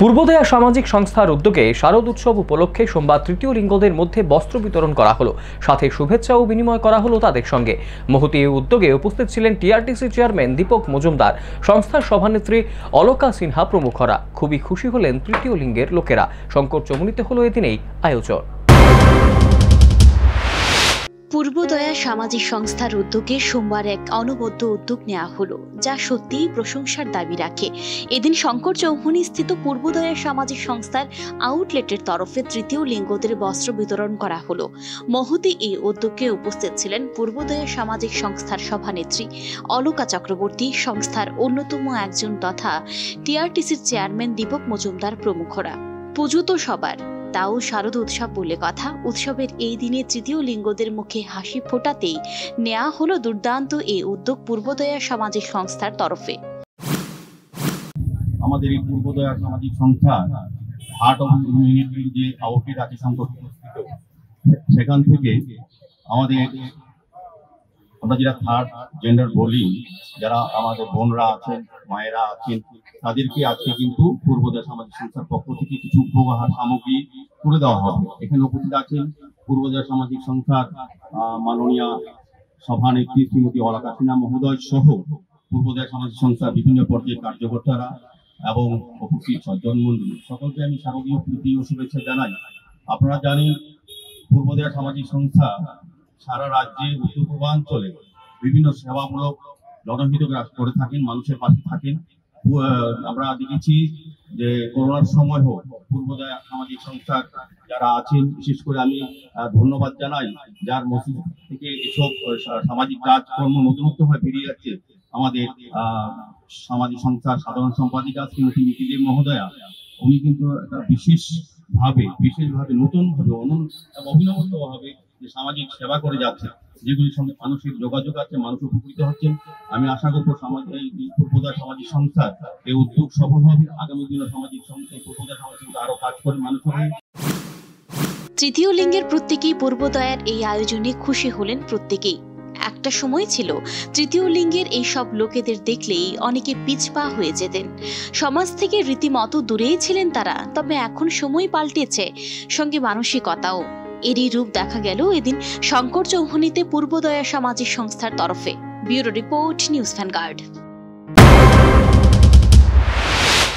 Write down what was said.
পূর্বোদয়া সামাজিক সংস্থার উদ্যোগে শারদ উৎসব উপলক্ষে সোমবার তৃতীয় লিঙ্গদের মধ্যে বস্ত্র বিতরণ করা হলো, সাথে শুভেচ্ছা ও বিনিময় করা হলো তাদের সঙ্গে। মহতি এই উদ্যোগে উপস্থিত ছিলেন টিআরটিসি চেয়ারম্যান দীপক মজুমদার, সংস্থার সভানেত্রী অলকা সিনহা প্রমুখরা। খুবই খুশি হলেন তৃতীয় লিঙ্গের লোকেরা। শঙ্কর চৌমুনিতে হলো এদিনেই আয়োজন। পূর্বদয়া সামাজিক সংস্থার উদ্যোগে সোমবার এক অনবদ্য উদ্যোগ নেওয়া হলো, যা সত্যিই প্রশংসার দাবি রাখে। এদিন শঙ্কর চৌমুহনী স্থিত পূর্বদয়া সামাজিক সংস্থার আউটলেটের তরফে তৃতীয় লিঙ্গদের বস্ত্র বিতরণ করা হলো। মহতি এই উদ্যোগে উপস্থিত ছিলেন পূর্বদয়া সামাজিক সংস্থার সভানেত্রী অলকা চক্রবর্তী, সংস্থার অন্যতম একজন তথা টিআরটিসির চেয়ারম্যান দীপক মজুমদার প্রমুখরা। পুজো তো সবার, তাও শারদ উৎসব বলে কথা। উৎসবের এই দিনে তৃতীয় লিঙ্গদের মুখে হাসি ফোটাতেই নেওয়া হলো দুর্দান্ত এই উদ্যোগ পূর্বদয়া সামাজিক সংস্থার তরফে। আমাদের এই পূর্বদয়া সামাজিক সংস্থা হার্ট অফ ইউনিটি যে আউটলেট আছে সংগঠিত, সেখান থেকে আমাদের আমরা যারা থার্ড জেন্ডার বলি, যারা আমাদের বোনরা আছেন, মায়েরা আছেন, তাদেরকে আজকে কিন্তু পূর্বদয়া সামাজিক সংস্থার পক্ষ থেকে কিছু উপহার সামগ্রী তুলে দেওয়া হবে। এখানে উপস্থিত আছেন পূর্বদয়া সামাজিক সংস্থার মাননীয় সভানেত্রী শ্রীমতী অলকা সিনহা মহোদয় সহ পূর্বদয়া সামাজিক সংস্থার বিভিন্ন পর্যায়ের কার্যকর্তারা এবং উপস্থিত সজ্জনমণ্ডলী সকলকে আমি শারদীয় প্রীতি ও শুভেচ্ছা জানাই। আপনারা জানেন পূর্বদয়া সামাজিক সংস্থা সারা রাজ্যে উত্তর পূর্বাঞ্চলে বিভিন্ন সেবামূলক জনহিত কাজ করে থাকেন, মানুষের পাশে থাকেন। আমরা দেখেছি যে করোনার সময় হোক পূর্বদয়া সামাজিক সংস্থার যারা আছেন, বিশেষ করে আমি ধন্যবাদ জানাই যার মধ্যে থেকে এসব সামাজিক কাজকর্ম নতুনত্ব হয়ে বেরিয়ে যাচ্ছে। আমাদের সামাজিক সংস্থার সাধারণ সম্পাদিকা শ্রীমতী নীতি দেব মহোদয়া, উনি কিন্তু একটা বিশেষভাবে নতুনভাবে অভিনবত্বভাবে যে সামাজিক সেবা করে যাচ্ছে, যেগুলির সঙ্গে মানুষের যোগাযোগ আছে, মানুষ উপকৃত হচ্ছেন। আমি আশা করব পূর্বদয়া সামাজিক সংস্থার এই উদ্যোগ সফল হবে। আগামী দিনে সামাজিক সংস্থা পূর্বদয়া সামাজিক সংস্থা আরো কাজ করে মানুষের হয়ে। তৃতীয় লিঙ্গের প্রত্যেকেই পূর্বদয়ার এই আয়োজনে খুশি হলেন প্রত্যেকেই। একটা সময় ছিল তৃতীয় লিঙ্গের এই সব লোকেদের দেখলেই অনেকে পিছপা হয়ে যেতেন, সমাজ থেকে রীতিমতো দূরেই ছিলেন তারা। তবে এখন সময় পাল্টেছে, সঙ্গে মানসিকতাও। এরই রূপ দেখা গেল এদিন শঙ্কর চৌমুহনীতে পূর্বদয়া সামাজিক সংস্থার তরফে। Bureau report, news vanguard.